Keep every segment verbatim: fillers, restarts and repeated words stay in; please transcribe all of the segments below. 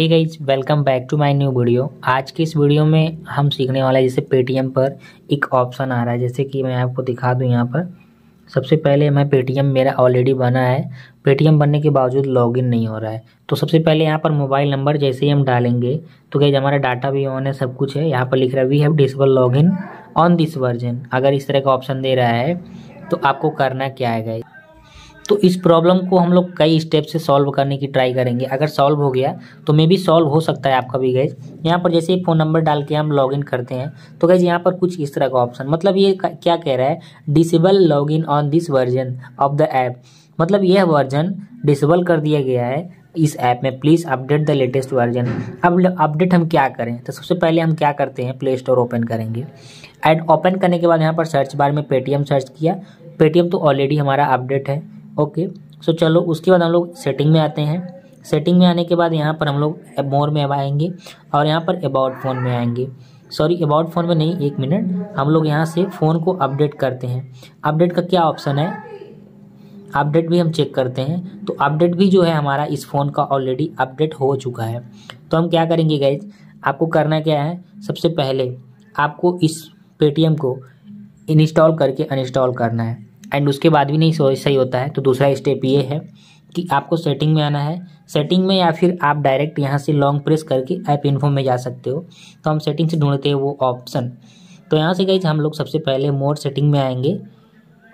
Hey guys, welcome back to my new video. आज की इस वीडियो में हम सीखने वाला है जैसे पेटीएम पर एक ऑप्शन आ रहा है, जैसे कि मैं आपको दिखा दूं। यहाँ पर सबसे पहले मैं पेटीएम मेरा ऑलरेडी बना है, पेटीएम बनने के बावजूद लॉगिन नहीं हो रहा है। तो सबसे पहले यहाँ पर मोबाइल नंबर जैसे ही हम डालेंगे तो गाइज हमारा डाटा भी ऑन है, सब कुछ है। यहाँ पर लिख रहा है we have disable login on this version. अगर इस तरह का ऑप्शन दे रहा है तो आपको करना क्या है गाइज, तो इस प्रॉब्लम को हम लोग कई स्टेप से सॉल्व करने की ट्राई करेंगे। अगर सॉल्व हो गया तो मे भी सॉल्व हो सकता है आपका भी गाइज। यहाँ पर जैसे ही फ़ोन नंबर डाल के हम लॉगिन करते हैं तो गाइज यहाँ पर कुछ इस तरह का ऑप्शन, मतलब ये क्या कह रहा है, disable login on this version of the app, मतलब यह वर्जन डिसेबल कर दिया गया है इस ऐप में, please update the latest version. अब अपडेट हम क्या करें, तो सबसे पहले हम क्या करते हैं, प्ले स्टोर ओपन करेंगे एंड ओपन करने के बाद यहाँ पर सर्च बार में पेटीएम सर्च किया। पेटीएम तो ऑलरेडी हमारा अपडेट है, ओके। सो चलो उसके बाद हम लोग सेटिंग में आते हैं। सेटिंग में आने के बाद यहाँ पर हम लोग मोर में आएंगे और यहाँ पर अबाउट फ़ोन में आएंगे, सॉरी अबाउट फ़ोन में नहीं, एक मिनट। हम लोग यहाँ से फ़ोन को अपडेट करते हैं। अपडेट का क्या ऑप्शन है, अपडेट भी हम चेक करते हैं। तो अपडेट भी जो है हमारा इस फ़ोन का ऑलरेडी अपडेट हो चुका है। तो हम क्या करेंगे गाइज, आपको करना क्या है, सबसे पहले आपको इस पेटीएम को इंस्टॉल करके अनइंस्टॉल करना है एंड उसके बाद भी नहीं सही होता है तो दूसरा स्टेप ये है कि आपको सेटिंग में आना है। सेटिंग में या फिर आप डायरेक्ट यहाँ से लॉन्ग प्रेस करके ऐप इन्फो में जा सकते हो। तो हम सेटिंग से ढूंढते हैं वो ऑप्शन। तो यहाँ से गाइज हम लोग सबसे पहले मोर सेटिंग में आएंगे,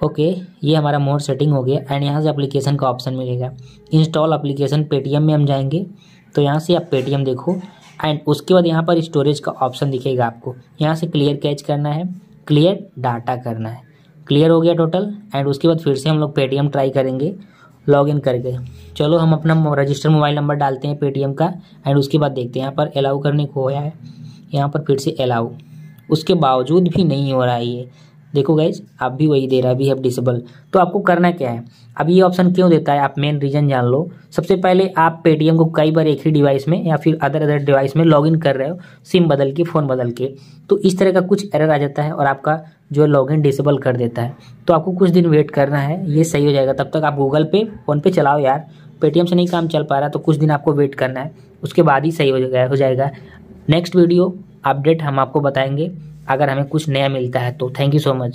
ओके। ये हमारा मोर सेटिंग हो गया एंड यहाँ से एप्लीकेशन का ऑप्शन मिलेगा, इंस्टॉल एप्लीकेशन पेटीएम में हम जाएंगे। तो यहाँ से आप पेटीएम देखो एंड उसके बाद यहाँ पर स्टोरेज का ऑप्शन दिखेगा आपको। यहाँ से क्लियर कैच करना है, क्लियर डाटा करना है। क्लियर हो गया टोटल एंड उसके बाद फिर से हम लोग पेटीएम ट्राई करेंगे लॉगिन करके। चलो हम अपना रजिस्टर मोबाइल नंबर डालते हैं पेटीएम का एंड उसके बाद देखते हैं। यहाँ पर अलाउ करने को होया है, यहाँ पर फिर से अलाउ, उसके बावजूद भी नहीं हो रहा है। ये देखो गाइज, आप भी वही दे रहा है, भी अब डिसेबल। तो आपको करना क्या है, अब ये ऑप्शन क्यों देता है, आप मेन रीज़न जान लो। सबसे पहले आप पेटीएम को कई बार एक ही डिवाइस में या फिर अदर अदर डिवाइस में लॉगिन कर रहे हो, सिम बदल के, फ़ोन बदल के, तो इस तरह का कुछ एरर आ जाता है और आपका जो लॉगिन डिसेबल कर देता है। तो आपको कुछ दिन वेट करना है, ये सही हो जाएगा। तब तक आप गूगल पे, फ़ोनपे चलाओ यार, पेटीएम से नहीं काम चल पा रहा तो कुछ दिन आपको वेट करना है, उसके बाद ही सही हो जाएगा हो जाएगा नेक्स्ट वीडियो अपडेट हम आपको बताएंगे अगर हमें कुछ नया मिलता है तो। Thank you so much.